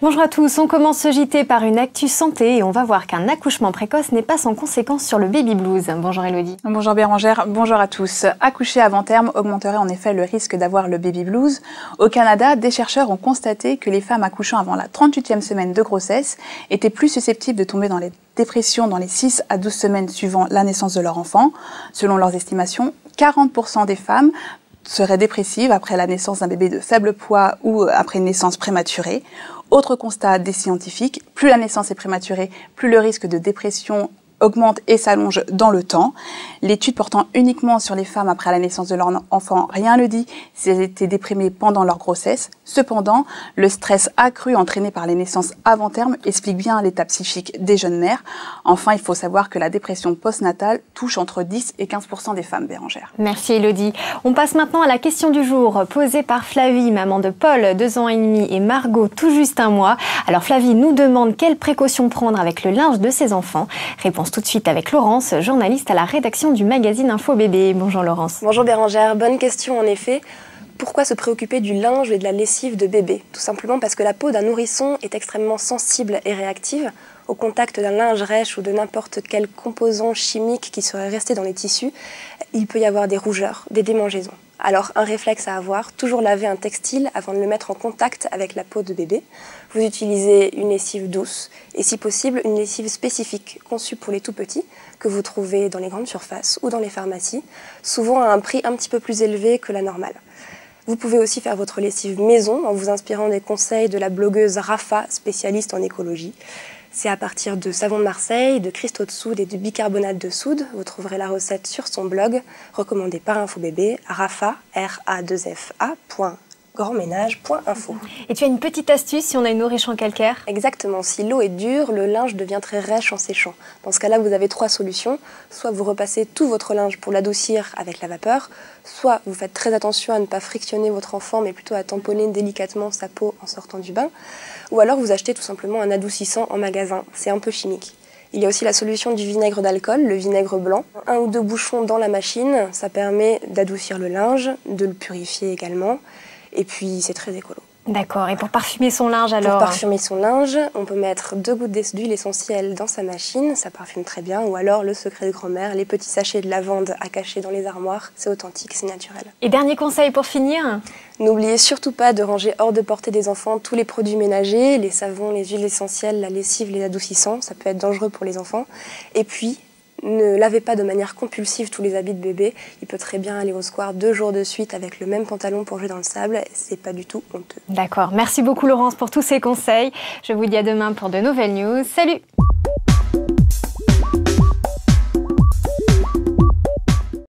Bonjour à tous, on commence ce JT par une actu santé et on va voir qu'un accouchement précoce n'est pas sans conséquence sur le baby blues. Bonjour Elodie. Bonjour Bérangère, bonjour à tous. Accoucher avant terme augmenterait en effet le risque d'avoir le baby blues. Au Canada, des chercheurs ont constaté que les femmes accouchant avant la 38e semaine de grossesse étaient plus susceptibles de tomber dans les dépressions dans les 6 à 12 semaines suivant la naissance de leur enfant. Selon leurs estimations, 40% des femmes seraient dépressives après la naissance d'un bébé de faible poids ou après une naissance prématurée. Autre constat des scientifiques, plus la naissance est prématurée, plus le risque de dépression augmente et s'allonge dans le temps. L'étude portant uniquement sur les femmes après la naissance de leur enfant, rien ne dit si elles étaient déprimées pendant leur grossesse. Cependant, le stress accru entraîné par les naissances avant terme explique bien l'état psychique des jeunes mères. Enfin, il faut savoir que la dépression postnatale touche entre 10 et 15% des femmes, Bérangère. Merci Elodie. On passe maintenant à la question du jour, posée par Flavie, maman de Paul, 2 ans et demi, et Margot, tout juste 1 mois. Alors Flavie nous demande quelles précautions prendre avec le linge de ses enfants. Réponse tout de suite avec Laurence, journaliste à la rédaction du magazine Infobebes. Bonjour Laurence. Bonjour Bérangère, bonne question en effet. Pourquoi se préoccuper du linge et de la lessive de bébé? Tout simplement parce que la peau d'un nourrisson est extrêmement sensible et réactive. Au contact d'un linge rêche ou de n'importe quel composant chimique qui serait resté dans les tissus, il peut y avoir des rougeurs, des démangeaisons. Alors un réflexe à avoir, toujours laver un textile avant de le mettre en contact avec la peau de bébé. Vous utilisez une lessive douce et si possible une lessive spécifique conçue pour les tout-petits que vous trouvez dans les grandes surfaces ou dans les pharmacies, souvent à un prix un petit peu plus élevé que la normale. Vous pouvez aussi faire votre lessive maison en vous inspirant des conseils de la blogueuse Raffa, spécialiste en écologie. C'est à partir de savon de Marseille, de cristaux de soude et de bicarbonate de soude. Vous trouverez la recette sur son blog, recommandé par Infobébé, Raffa, grandménage.info. Et tu as une petite astuce si on a une eau riche en calcaire? Exactement, si l'eau est dure, le linge devient très rêche en séchant. Dans ce cas-là, vous avez 3 solutions. Soit vous repassez tout votre linge pour l'adoucir avec la vapeur, soit vous faites très attention à ne pas frictionner votre enfant, mais plutôt à tamponner délicatement sa peau en sortant du bain, ou alors vous achetez tout simplement un adoucissant en magasin, c'est un peu chimique. Il y a aussi la solution du vinaigre d'alcool, le vinaigre blanc. 1 ou 2 bouchons dans la machine, ça permet d'adoucir le linge, de le purifier également, et puis c'est très écolo. D'accord, et pour parfumer son linge alors? Pour parfumer son linge, on peut mettre 2 gouttes d'huile essentielle dans sa machine, ça parfume très bien, ou alors le secret de grand-mère, les petits sachets de lavande à cacher dans les armoires, c'est authentique, c'est naturel. Et dernier conseil pour finir? N'oubliez surtout pas de ranger hors de portée des enfants tous les produits ménagers, les savons, les huiles essentielles, la lessive, les adoucissants, ça peut être dangereux pour les enfants. Et puis, ne lavez pas de manière compulsive tous les habits de bébé. Il peut très bien aller au square 2 jours de suite avec le même pantalon pour jouer dans le sable. C'est pas du tout honteux. D'accord. Merci beaucoup Laurence pour tous ces conseils. Je vous dis à demain pour de nouvelles news. Salut!